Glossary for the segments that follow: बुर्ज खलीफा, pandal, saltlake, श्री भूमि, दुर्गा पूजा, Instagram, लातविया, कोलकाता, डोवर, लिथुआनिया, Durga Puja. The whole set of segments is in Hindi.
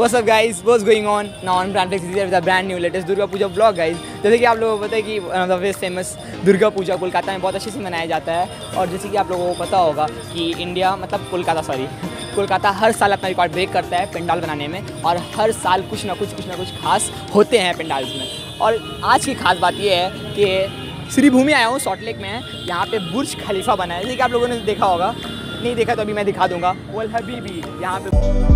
What's up guys? What's going on? Now on Plantex is here with a brand new latest Durga Puja vlog guys. जैसे कि आप लोगों को पता है कि one of the famous दुर्गा पूजा कोलकाता में बहुत अच्छे से मनाया जाता है और जैसे कि आप लोगों को पता होगा कि इंडिया मतलब कोलकाता हर साल अपना रिकॉर्ड ब्रेक करता है पंडाल बनाने में और हर साल कुछ ना कुछ खास होते हैं पंडाल्स में। और आज की खास बात ये है कि श्री भूमि आया हूँ, सॉल्ट लेक में है, यहाँ पर बुर्ज खलीफा बना है। जैसे कि आप लोगों ने देखा होगा, नहीं देखा तो अभी मैं दिखा दूँगा। वल हबीबी यहाँ पर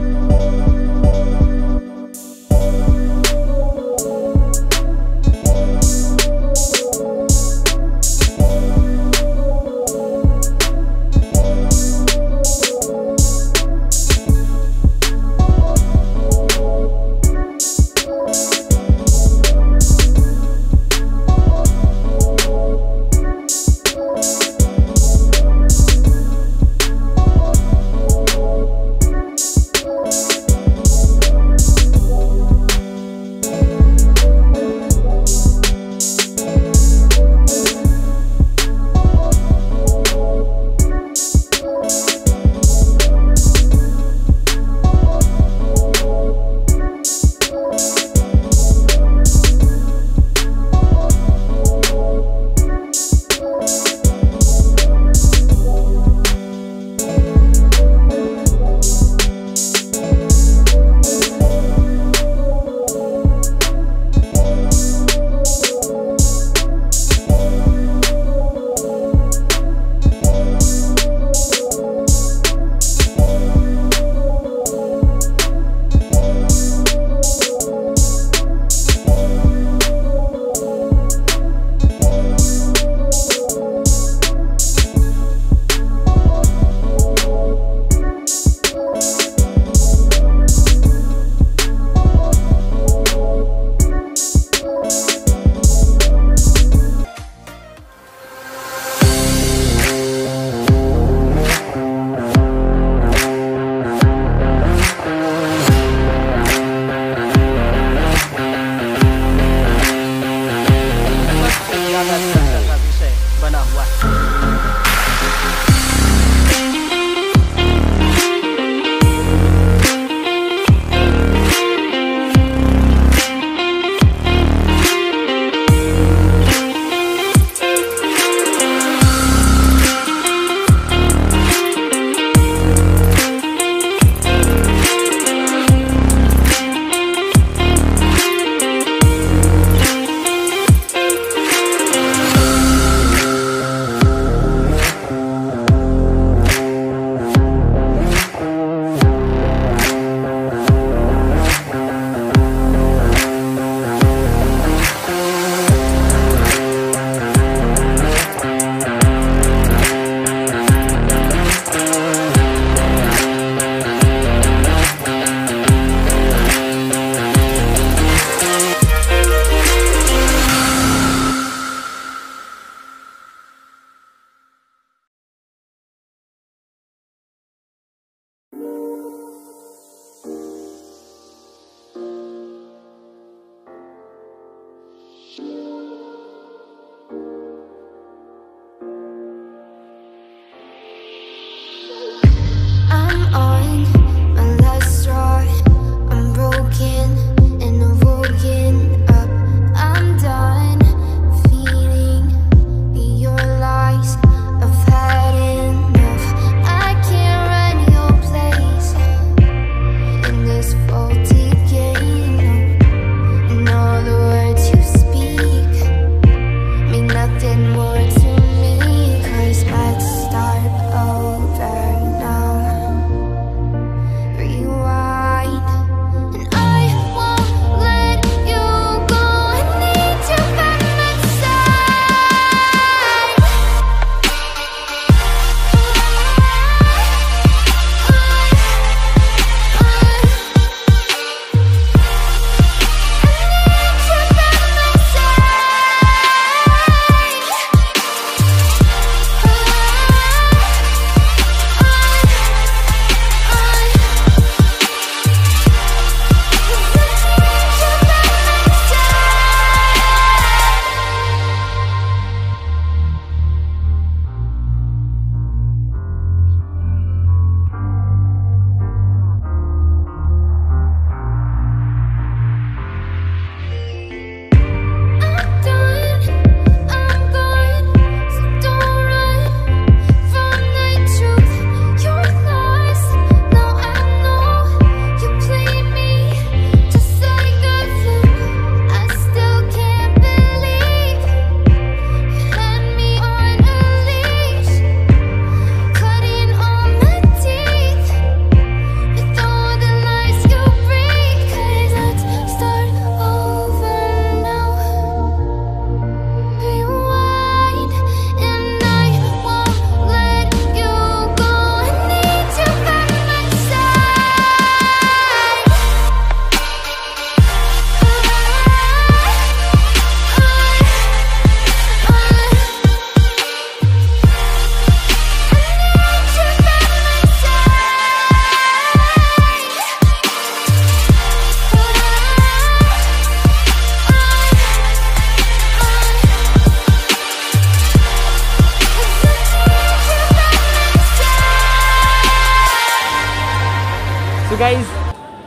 गाइस,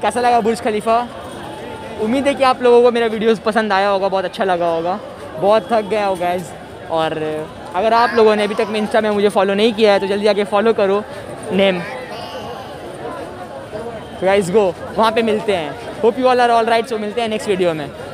कैसा लगा बुर्ज खलीफा? उम्मीद है कि आप लोगों को मेरा वीडियोस पसंद आया होगा, बहुत अच्छा लगा होगा। बहुत थक गया हो गाइस, और अगर आप लोगों ने अभी तक मेरे इंस्टा में मुझे फॉलो नहीं किया है तो जल्दी आके फॉलो करो। नेम गाइस गो, वहाँ पे मिलते हैं। Hope you all are all right. So मिलते हैं नेक्स्ट वीडियो में।